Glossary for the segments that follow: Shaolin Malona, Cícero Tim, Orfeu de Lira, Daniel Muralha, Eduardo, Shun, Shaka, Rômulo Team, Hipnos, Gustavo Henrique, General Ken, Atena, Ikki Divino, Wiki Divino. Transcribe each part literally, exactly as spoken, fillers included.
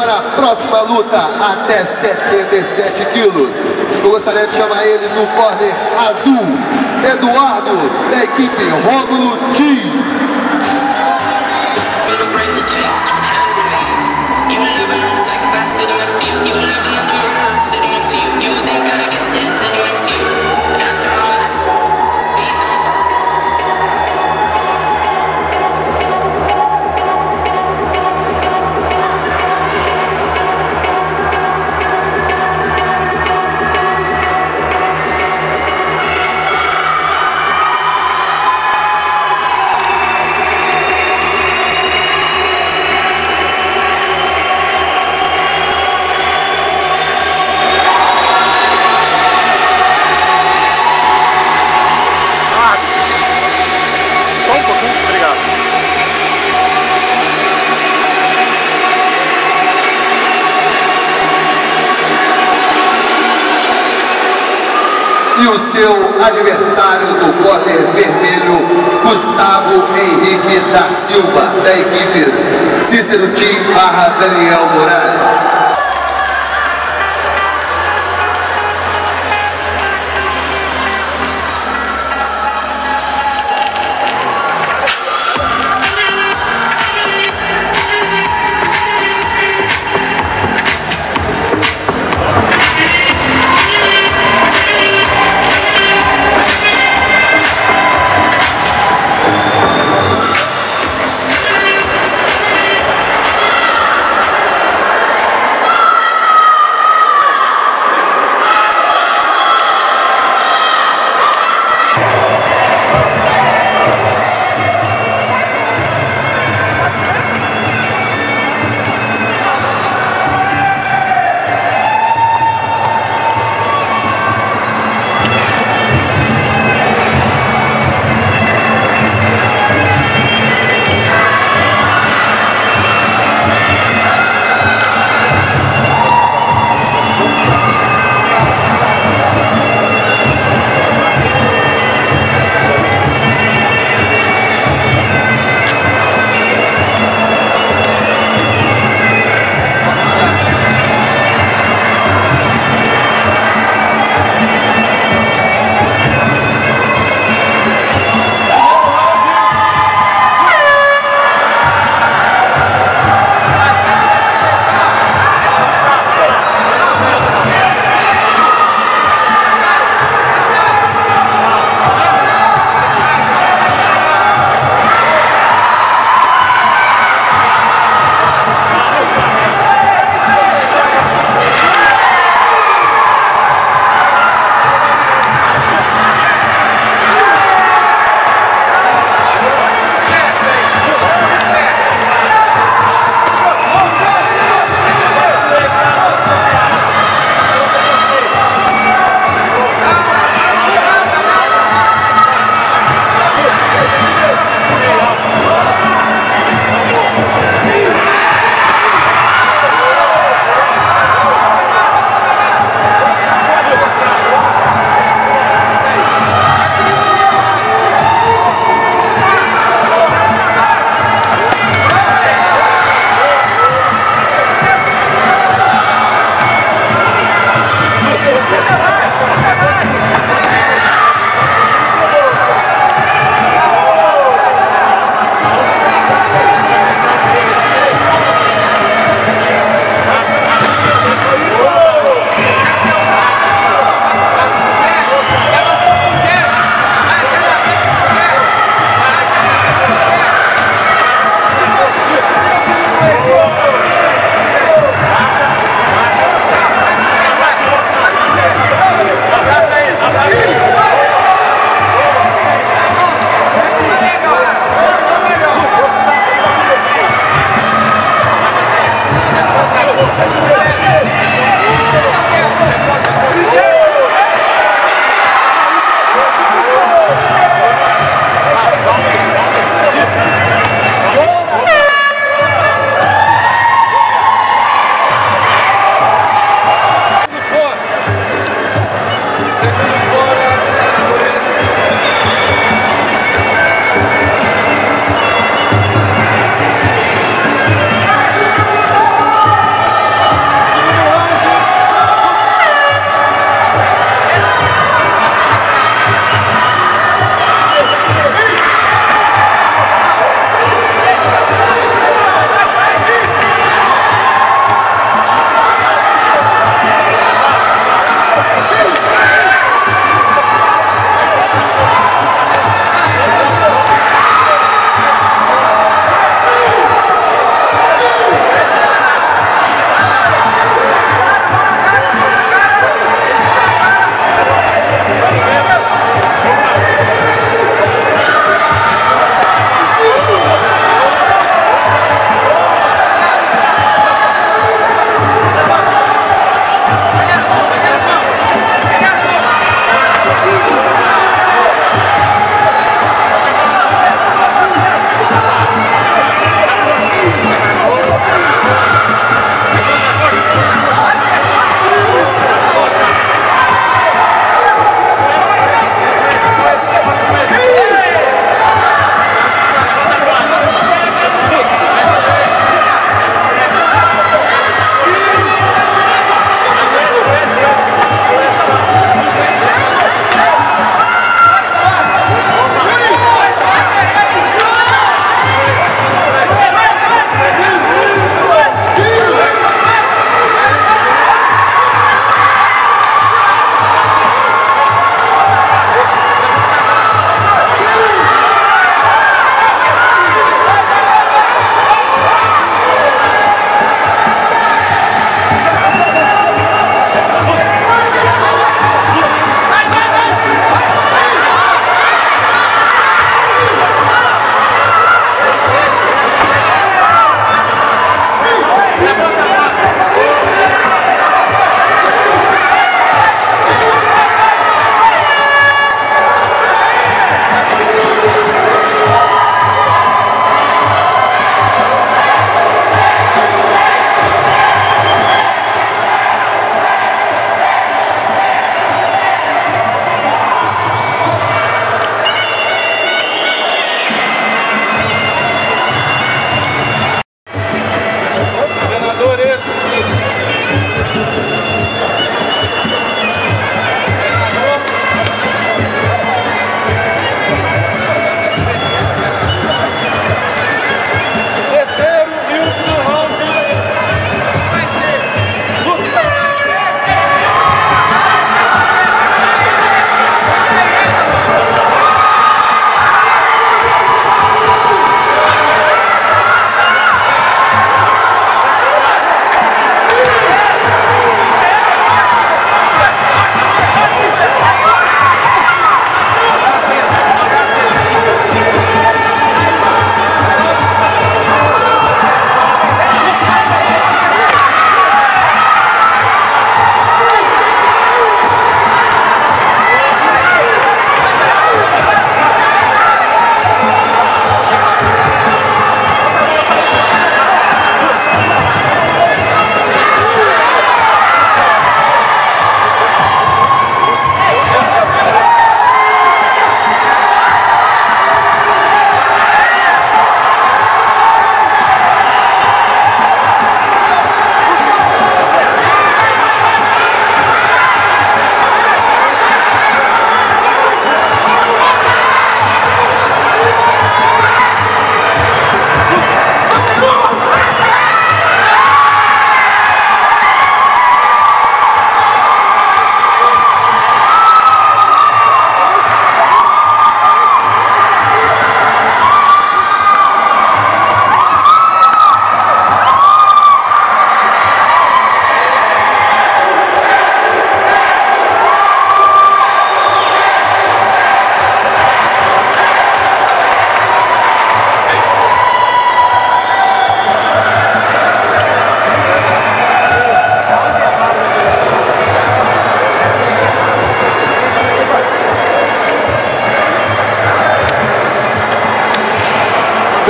Para a próxima luta, até setenta e sete quilos. Eu gostaria de chamar ele no corner azul, Eduardo, da equipe Rômulo Team. E o seu adversário do corner vermelho, Gustavo Henrique da Silva, da equipe Cícero Tim barra Daniel Muralha.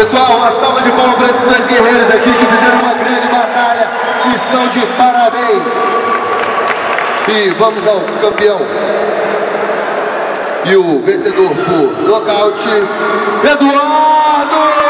Pessoal, uma salva de palmas para esses dois guerreiros aqui que fizeram uma grande batalha. Estão de parabéns. E vamos ao campeão e o vencedor por nocaute, Eduardo!